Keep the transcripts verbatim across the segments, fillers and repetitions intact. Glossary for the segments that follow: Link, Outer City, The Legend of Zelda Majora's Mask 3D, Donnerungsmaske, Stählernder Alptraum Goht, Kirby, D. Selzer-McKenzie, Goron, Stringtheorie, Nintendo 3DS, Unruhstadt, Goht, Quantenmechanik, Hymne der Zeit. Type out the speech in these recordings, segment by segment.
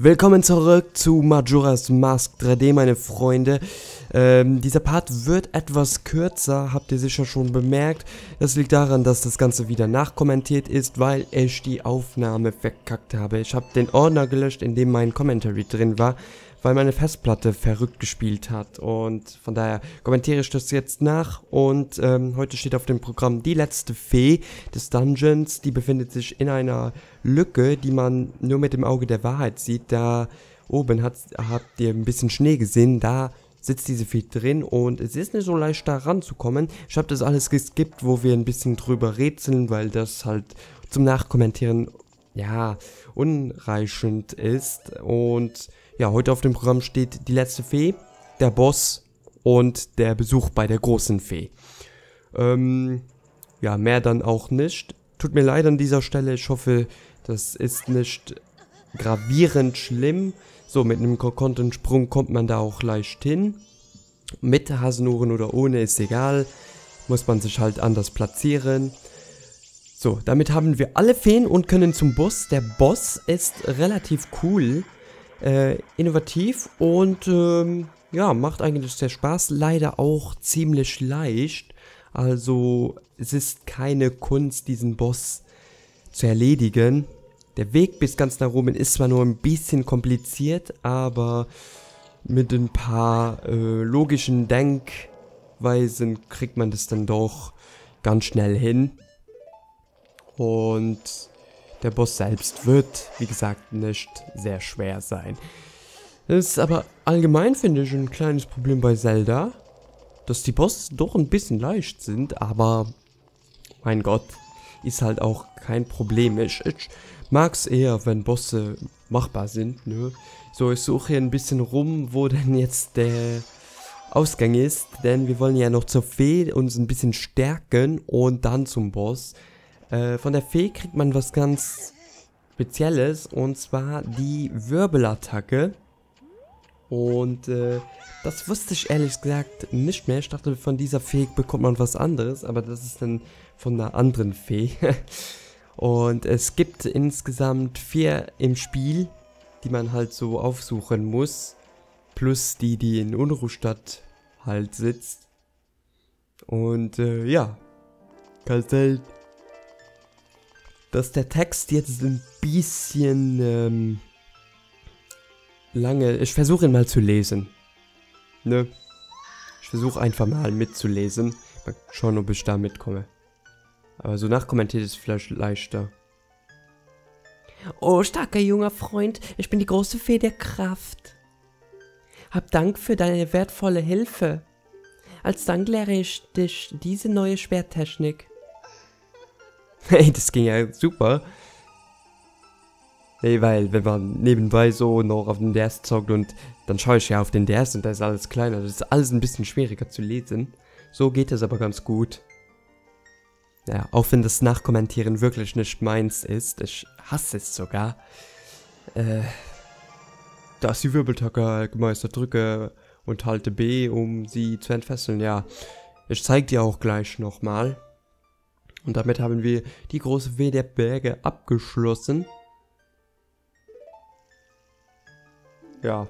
Willkommen zurück zu Majora's Mask drei D, meine Freunde. Ähm, dieser Part wird etwas kürzer, habt ihr sicher schon bemerkt. Das liegt daran, dass das Ganze wieder nachkommentiert ist, weil ich die Aufnahme verkackt habe. Ich habe den Ordner gelöscht, in dem mein Commentary drin war, weil meine Festplatte verrückt gespielt hat. Und von daher kommentiere ich das jetzt nach. Und ähm, heute steht auf dem Programm die letzte Fee des Dungeons. Die befindet sich in einer Lücke, die man nur mit dem Auge der Wahrheit sieht. Da oben hat, habt ihr ein bisschen Schnee gesehen. Da sitzt diese Fee drin und es ist nicht so leicht, da ranzukommen. Ich habe das alles geskippt, wo wir ein bisschen drüber rätseln, weil das halt zum Nachkommentieren, ja, unreichend ist. Und ja, heute auf dem Programm steht die letzte Fee, der Boss und der Besuch bei der großen Fee. Ähm, ja, mehr dann auch nicht. Tut mir leid an dieser Stelle, ich hoffe, das ist nicht gravierend schlimm. So, mit einem kokonten Sprung kommt man da auch leicht hin. Mit Hasenohren oder ohne, ist egal. Muss man sich halt anders platzieren. So, damit haben wir alle Feen und können zum Boss. Der Boss ist relativ cool. Äh, innovativ und ähm, ja, macht eigentlich sehr Spaß, leider auch ziemlich leicht, also es ist keine Kunst, diesen Boss zu erledigen. Der Weg bis ganz nach oben ist zwar nur ein bisschen kompliziert, aber mit ein paar äh, logischen Denkweisen kriegt man das dann doch ganz schnell hin. Und der Boss selbst wird, wie gesagt, nicht sehr schwer sein. Das ist aber allgemein, finde ich, ein kleines Problem bei Zelda, dass die Bosse doch ein bisschen leicht sind, aber mein Gott, ist halt auch kein Problem. Ich, ich mag es eher, wenn Bosse machbar sind, ne? So, ich suche hier ein bisschen rum, wo denn jetzt der Ausgang ist, denn wir wollen ja noch zur Fee uns ein bisschen stärken und dann zum Boss. Von der Fee kriegt man was ganz Spezielles, und zwar die Wirbelattacke. Und äh, das wusste ich ehrlich gesagt nicht mehr. Ich dachte, von dieser Fee bekommt man was anderes, aber das ist dann von einer anderen Fee. Und es gibt insgesamt vier im Spiel, die man halt so aufsuchen muss. Plus die, die in Unruhstadt halt sitzt. Und äh, ja, Kastell. Dass der Text jetzt ein bisschen ähm, lange... Ich versuche ihn mal zu lesen. Ne? Ich versuche einfach mal mitzulesen. Mal schauen, ob ich da mitkomme. Aber so nachkommentiert ist es vielleicht leichter. Oh, starker junger Freund, ich bin die große Fee der Kraft. Hab Dank für deine wertvolle Hilfe. Als Dank lehre ich dich diese neue Schwerttechnik. Hey, das ging ja super. Hey, weil wenn man nebenbei so noch auf den D S zockt und dann schaue ich ja auf den D S und da ist alles kleiner. Das ist alles ein bisschen schwieriger zu lesen. So geht das aber ganz gut. Ja, auch wenn das Nachkommentieren wirklich nicht meins ist. Ich hasse es sogar. Äh, da ist die Wirbeltacker gemeistert. Drücke und halte B, um sie zu entfesseln. Ja, ich zeige dir auch gleich nochmal. Und damit haben wir die große Fee der Berge abgeschlossen. Ja.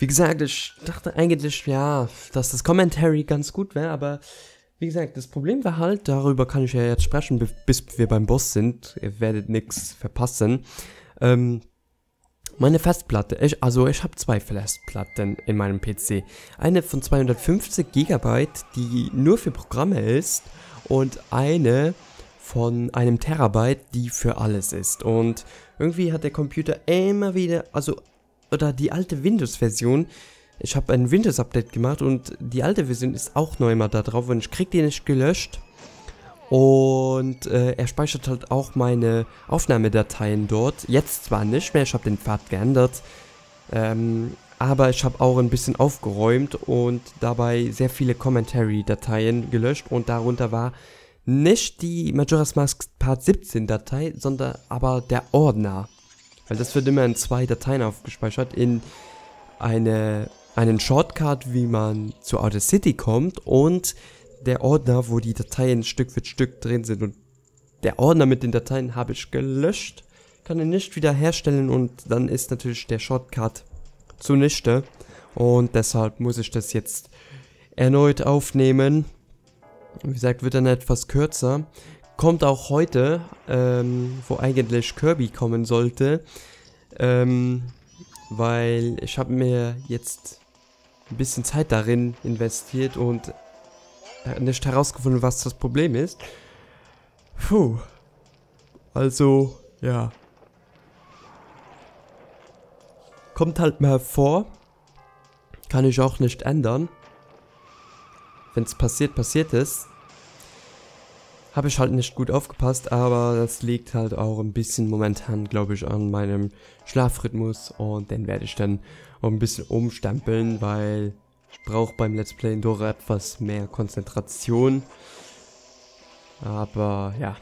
Wie gesagt, ich dachte eigentlich, ja, dass das Commentary ganz gut wäre, aber wie gesagt, das Problem war halt, darüber kann ich ja jetzt sprechen, bis wir beim Boss sind. Ihr werdet nichts verpassen. Ähm, Meine Festplatte, ich, also ich habe zwei Festplatten in meinem P C. Eine von zweihundertfünfzig Gigabyte, die nur für Programme ist, und eine von einem Terabyte, die für alles ist. Und irgendwie hat der Computer immer wieder, also, oder die alte Windows-Version, ich habe ein Windows-Update gemacht und die alte Version ist auch noch immer da drauf und ich krieg die nicht gelöscht. Und äh, er speichert halt auch meine Aufnahmedateien dort. Jetzt zwar nicht mehr, ich habe den Pfad geändert. Ähm, aber ich habe auch ein bisschen aufgeräumt und dabei sehr viele Commentary-Dateien gelöscht. Und darunter war nicht die Majora's Mask Part siebzehn-Datei, sondern aber der Ordner. Weil das wird immer in zwei Dateien aufgespeichert. In eine, einen Shortcut, wie man zu Outer City kommt, und der Ordner, wo die Dateien Stück für Stück drin sind. Und der Ordner mit den Dateien habe ich gelöscht, kann ihn nicht wiederherstellen und dann ist natürlich der Shortcut zunichte. Und deshalb muss ich das jetzt erneut aufnehmen. Wie gesagt, wird dann etwas kürzer. Kommt auch heute, ähm, wo eigentlich Kirby kommen sollte, ähm, weil ich habe mir jetzt ein bisschen Zeit darin investiert und nicht herausgefunden, was das Problem ist. Puh. Also, ja. Kommt halt mal vor. Kann ich auch nicht ändern. Wenn es passiert, passiert es. Habe ich halt nicht gut aufgepasst, aber das liegt halt auch ein bisschen momentan, glaube ich, an meinem Schlafrhythmus. Und den werde ich dann auch ein bisschen umstempeln, weil ich brauche beim Let's Play doch etwas mehr Konzentration. Aber ja,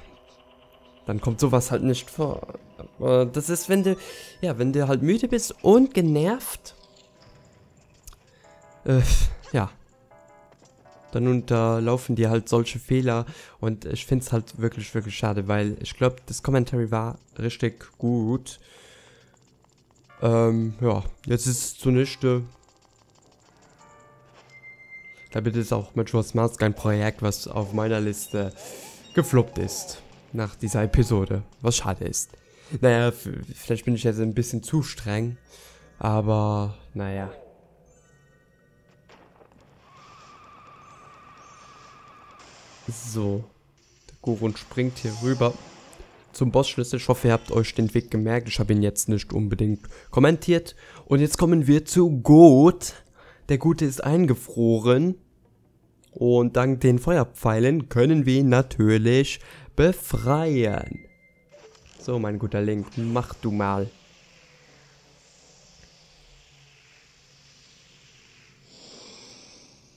dann kommt sowas halt nicht vor. Aber das ist, wenn du, ja, wenn du halt müde bist und genervt, äh, ja. Dann unterlaufen dir halt solche Fehler und ich finde es halt wirklich, wirklich schade, weil ich glaube, das Commentary war richtig gut. Ähm, ja, jetzt ist es zunichte. Damit ist auch Majora's Mask ein Projekt, was auf meiner Liste gefloppt ist nach dieser Episode, was schade ist. Naja, vielleicht bin ich jetzt ein bisschen zu streng, aber naja. So, der Goron springt hier rüber zum Bossschlüssel. Ich hoffe, ihr habt euch den Weg gemerkt. Ich habe ihn jetzt nicht unbedingt kommentiert. Und jetzt kommen wir zu Goht. Der Gute ist eingefroren. Und dank den Feuerpfeilen können wir ihn natürlich befreien. So, mein guter Link, mach du mal.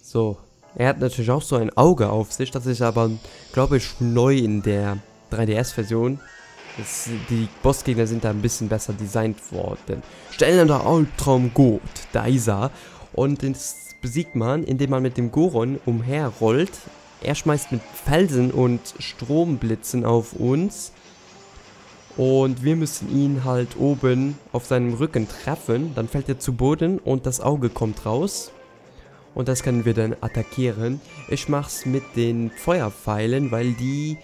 So. Er hat natürlich auch so ein Auge auf sich, das ist aber, glaube ich, neu in der drei D S-Version. Die Bossgegner sind da ein bisschen besser designt worden. Stählernder Alptraum Goht, da ist er. Und das besiegt man, indem man mit dem Goron umherrollt. Er schmeißt mit Felsen und Stromblitzen auf uns. Und wir müssen ihn halt oben auf seinem Rücken treffen. Dann fällt er zu Boden und das Auge kommt raus. Und das können wir dann attackieren. Ich mach's mit den Feuerpfeilen, weil die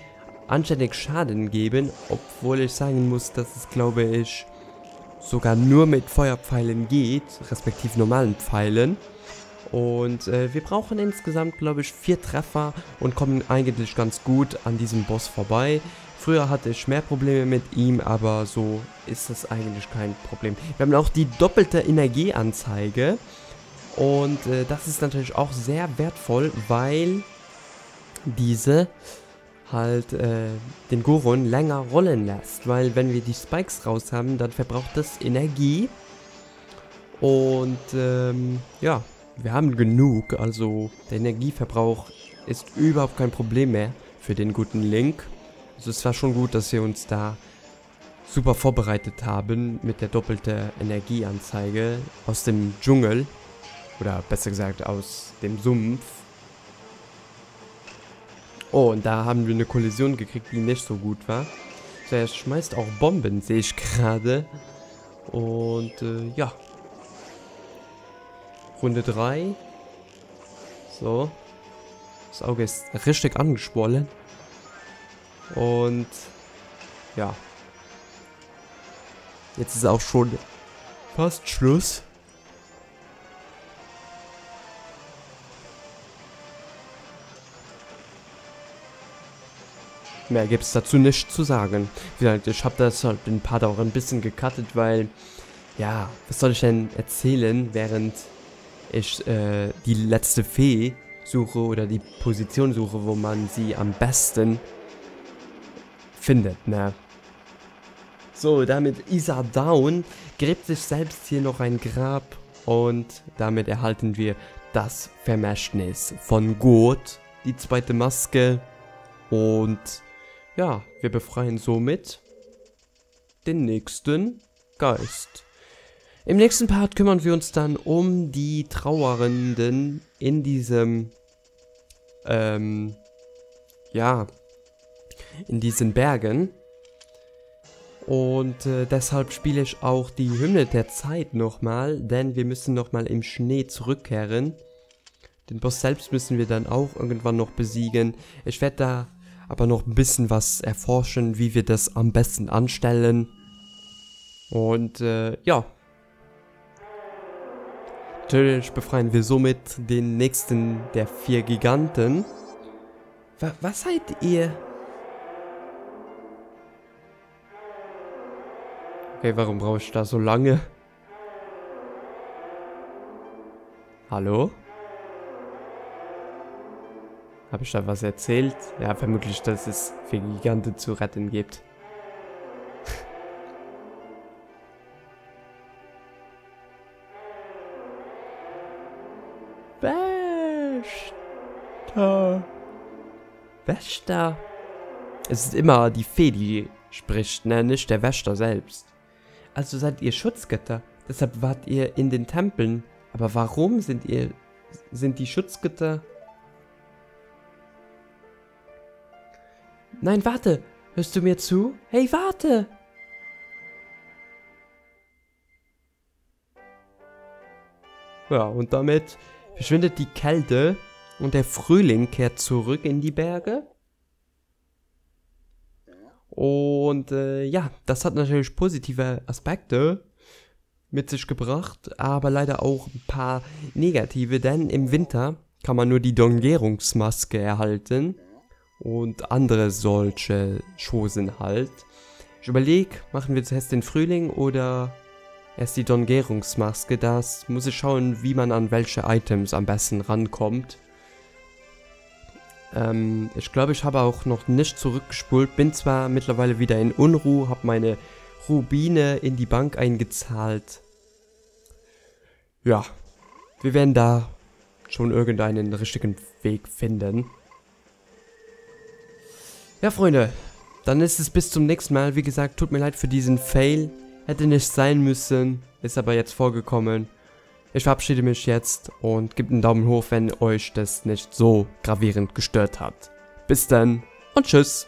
anständig Schaden geben. Obwohl ich sagen muss, dass es, glaube ich, sogar nur mit Feuerpfeilen geht. Respektive normalen Pfeilen. Und äh, wir brauchen insgesamt, glaube ich, vier Treffer. Und kommen eigentlich ganz gut an diesem Boss vorbei. Früher hatte ich mehr Probleme mit ihm, aber so ist das eigentlich kein Problem. Wir haben auch die doppelte Energieanzeige. Und äh, das ist natürlich auch sehr wertvoll, weil diese halt äh, den Goron länger rollen lässt. Weil wenn wir die Spikes raus haben, dann verbraucht das Energie. Und ähm, ja, wir haben genug. Also der Energieverbrauch ist überhaupt kein Problem mehr für den guten Link. Also es war schon gut, dass wir uns da super vorbereitet haben mit der doppelten Energieanzeige aus dem Dschungel. Oder besser gesagt aus dem Sumpf. Oh, und da haben wir eine Kollision gekriegt, die nicht so gut war. Der schmeißt auch Bomben, sehe ich gerade. Und äh, ja. Runde drei. So. Das Auge ist richtig angeschwollen. Und ja. Jetzt ist auch schon fast Schluss. Mehr gibt es dazu nicht zu sagen. Wie gesagt, ich habe das halt den Part auch ein bisschen gecuttet, weil, ja, was soll ich denn erzählen, während ich äh, die letzte Fee suche oder die Position suche, wo man sie am besten findet, ne? So, damit ist er down, gräbt sich selbst hier noch ein Grab und damit erhalten wir das Vermächtnis von Goht, die zweite Maske. Und ja, wir befreien somit den nächsten Geist. Im nächsten Part kümmern wir uns dann um die Trauernden in diesem ähm, ja, in diesen Bergen. Und äh, deshalb spiele ich auch die Hymne der Zeit nochmal, denn wir müssen nochmal im Schnee zurückkehren. Den Boss selbst müssen wir dann auch irgendwann noch besiegen. Ich werde da aber noch ein bisschen was erforschen, wie wir das am besten anstellen. Und äh, ja. Natürlich befreien wir somit den nächsten der vier Giganten. W- was seid ihr? Okay, warum brauche ich da so lange? Hallo? Habe ich da was erzählt? Ja, vermutlich, dass es vier Giganten zu retten gibt. Wächter. Wächter. Es ist immer die Fee, die spricht, ne? Nicht der Wächter selbst. Also seid ihr Schutzgötter, deshalb wart ihr in den Tempeln. Aber warum sind ihr, sind die Schutzgötter? Nein, warte! Hörst du mir zu? Hey, warte! Ja, und damit verschwindet die Kälte und der Frühling kehrt zurück in die Berge. Und äh, ja, das hat natürlich positive Aspekte mit sich gebracht, aber leider auch ein paar negative, denn im Winter kann man nur die Donnerungsmaske erhalten und andere solche Chosen halt. Ich überlege, machen wir zuerst den Frühling oder erst die Donnerungsmaske. Das muss ich schauen, wie man an welche Items am besten rankommt. Ähm, ich glaube, ich habe auch noch nicht zurückgespult, bin zwar mittlerweile wieder in Unruhe, habe meine Rubine in die Bank eingezahlt. Ja, wir werden da schon irgendeinen richtigen Weg finden. Ja, Freunde, dann ist es bis zum nächsten Mal. Wie gesagt, tut mir leid für diesen Fail. Hätte nicht sein müssen, ist aber jetzt vorgekommen. Ich verabschiede mich jetzt und gebt einen Daumen hoch, wenn euch das nicht so gravierend gestört hat. Bis dann und tschüss.